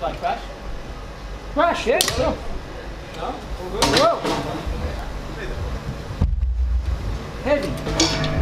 Like crash? Crash, yeah. Sure. No? All good? Whoa. Heavy.